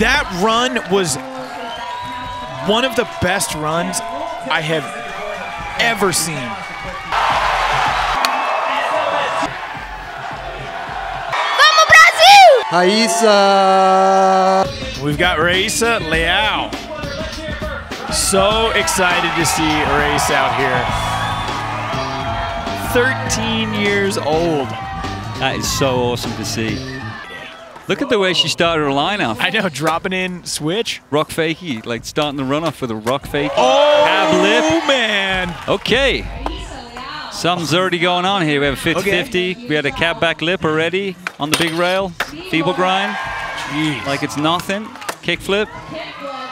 That run was one of the best runs I have ever seen. Vamos, Brasil! Rayssa! We've got Rayssa Leal. So excited to see Rayssa out here. 13 years old. That is so awesome to see. Look at the way she started her lineup. I know, dropping in switch. Rock fakie, like starting the runoff with a rock fakie. Oh, ab-lip. Man. Okay. Something's already going on here. We have a 50-50. Okay. We had a cab back lip already on the big rail. Feeble grind. Jeez. Like it's nothing. Kick flip.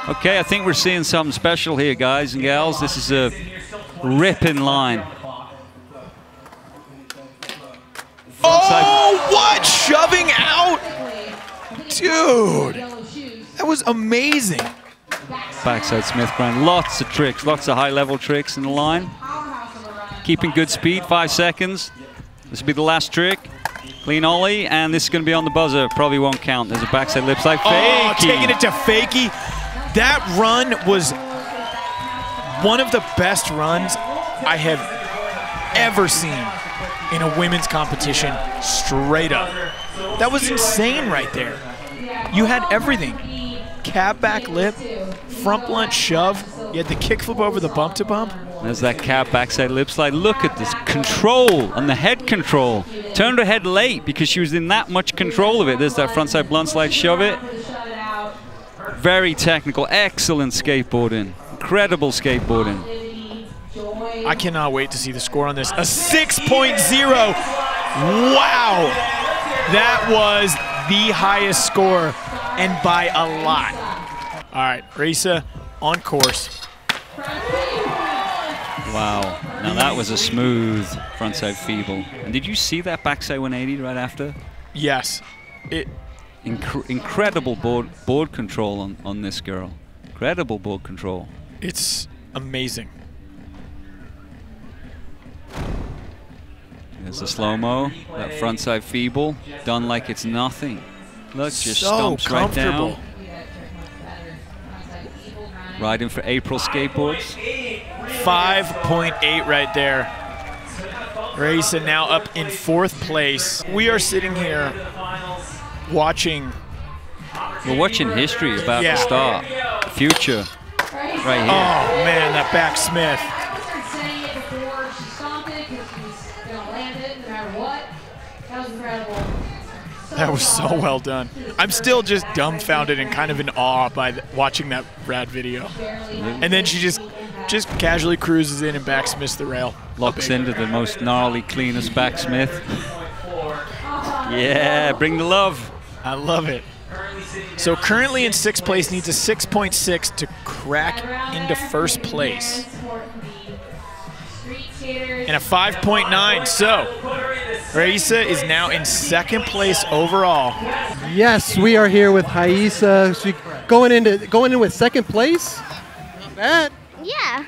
Okay, I think we're seeing something special here, guys and gals. This is a ripping line. Oh, what? Shoving out? Dude, that was amazing. Backside Smith grind, lots of tricks, lots of high-level tricks in the line. Keeping good speed, 5 seconds. This will be the last trick. Clean ollie, and this is going to be on the buzzer. Probably won't count. There's a backside lipslide. Oh, taking it to fakie. That run was one of the best runs I have ever seen in a women's competition, straight up. That was insane right there. You had everything. Cab back lip, front blunt shove. You had the kick flip over the bump to bump. There's that cab backside lip slide. Look at this control on the head control. Turned her head late because she was in that much control of it. There's that frontside blunt slide shove it. Very technical, excellent skateboarding. Incredible skateboarding. I cannot wait to see the score on this. A 6.0. Wow. That was the highest score, and by a lot. All right, Rayssa on course. Wow, now that was a smooth frontside feeble. And did you see that backside 180 right after? Yes. Incredible board control on this girl. Incredible board control. It's amazing. There's a slow-mo, that frontside feeble, done like it's nothing. Look, just stomps right down. Riding for April Skateboards. 5.8 right there. Rayssa now up in 4th place. We are sitting here watching. We're watching history about the start, the future, right here. Oh, man, that back Smith. That was so well done. I'm still just dumbfounded and kind of in awe by watching that Brad video. And then she just casually cruises in and backsmiths the rail. Locks into the most gnarly, cleanest backsmith. Yeah, bring the love. I love it. So currently in 6th place, needs a 6.6 to crack into 1st place. And a 5.9, so Rayssa is now in 2nd place overall. Yes, we are here with Rayssa. She going in with 2nd place. Not bad. Yeah.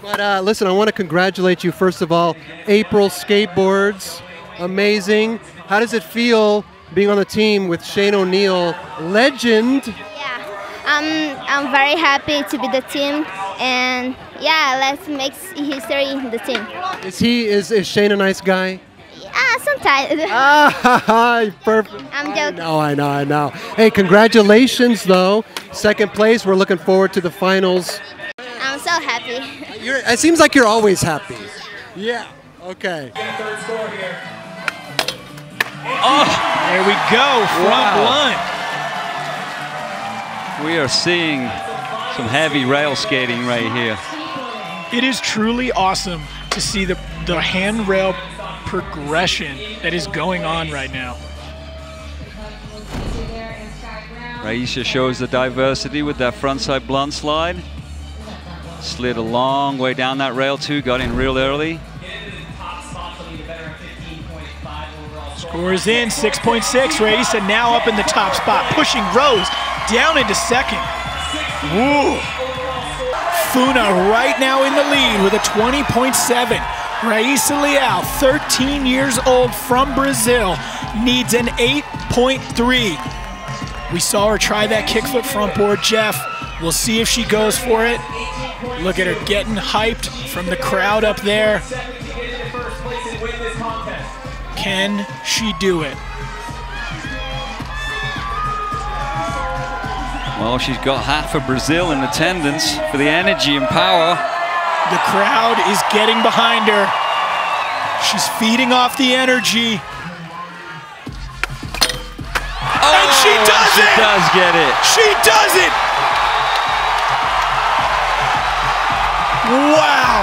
But listen, I want to congratulate you first of all. April Skateboards, amazing. How does it feel being on the team with Shane O'Neill, legend? Yeah, I'm very happy to be the team, and yeah, let's make history in the team. Is Shane a nice guy? Sometimes. Perfect. I'm joking. I know. Hey, congratulations, though. 2nd place. We're looking forward to the finals. I'm so happy. It seems like you're always happy. Yeah. Okay. Oh, there we go. Front blunt. We are seeing some heavy rail skating right here. It is truly awesome to see the handrail progression that is going on right now. Rayssa shows the diversity with that frontside blunt slide. Slid a long way down that rail too, got in real early. Scores in, 6.6, Rayssa now up in the top spot, pushing Rose down into 2nd. Woo! Funa right now in the lead with a 20.7. Rayssa Leal, 13 years old from Brazil, needs an 8.3. We saw her try that kickflip front board, Jeff. We'll see if she goes for it. Look at her getting hyped from the crowd up there. Can she do it? Well, she's got half of Brazil in attendance for the energy and power. The crowd is getting behind her. She's feeding off the energy. Oh, and she does it! She does get it. She does it! Wow!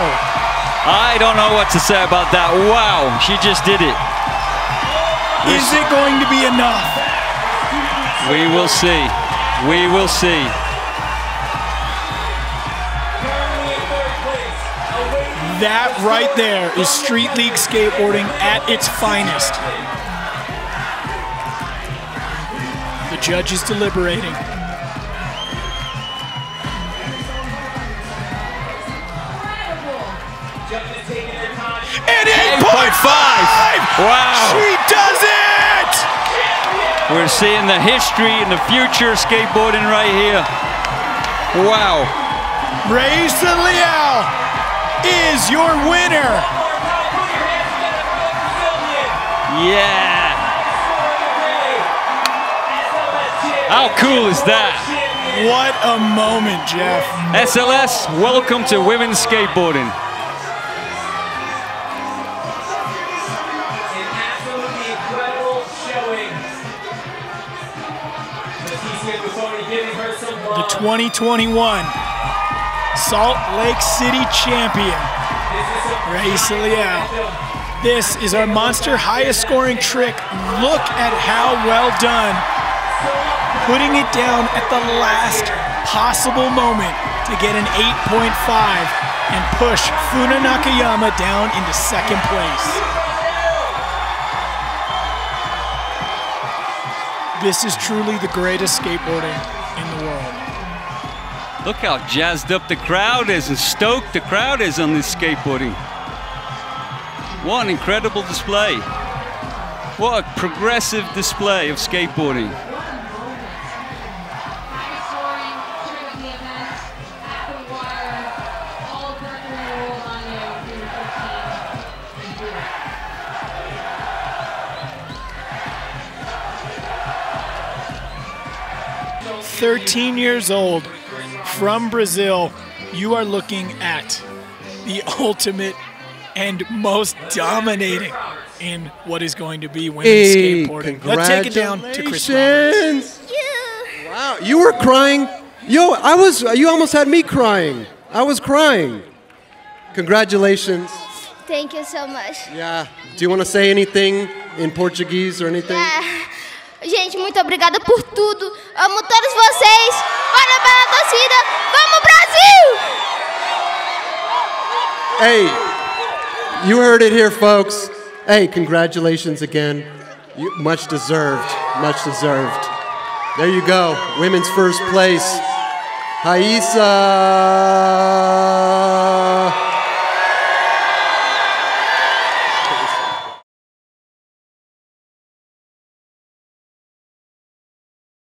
I don't know what to say about that. Wow, she just did it. Is it going to be enough? We will see. We will see. That right there is Street League skateboarding at its finest. The judge is deliberating. And 8.5! Wow! She does it! We're seeing the history and the future of skateboarding right here. Wow. Rayssa Leal is your winner. Yeah. How cool is that? What a moment, Jeff. SLS, welcome to women's skateboarding. An absolutely incredible showing. The 2021 Salt Lake City champion, Rayssa Leal. This is our monster highest scoring trick. Look at how well done. Putting it down at the last possible moment to get an 8.5 and push Funa Nakayama down into second place. This is truly the greatest skateboarding in the world. Look how jazzed up the crowd is and stoked the crowd is on this skateboarding. What an incredible display. What a progressive display of skateboarding. At 13 years old. From Brazil, you are looking at the ultimate and most dominating in what is going to be women's skateboarding. Let's take it down to Chris Roberts. Yeah. Wow, you were crying. Yo, I was. You almost had me crying. I was crying. Congratulations. Thank you so much. Yeah. Do you want to say anything in Portuguese or anything? Yeah. Gente, muito obrigada por tudo. Amo todos vocês. Parabéns, torcida. Vamos, Brasil! Hey, you heard it here, folks. Hey, congratulations again. Much deserved. Much deserved. There you go. Women's first place. Rayssa.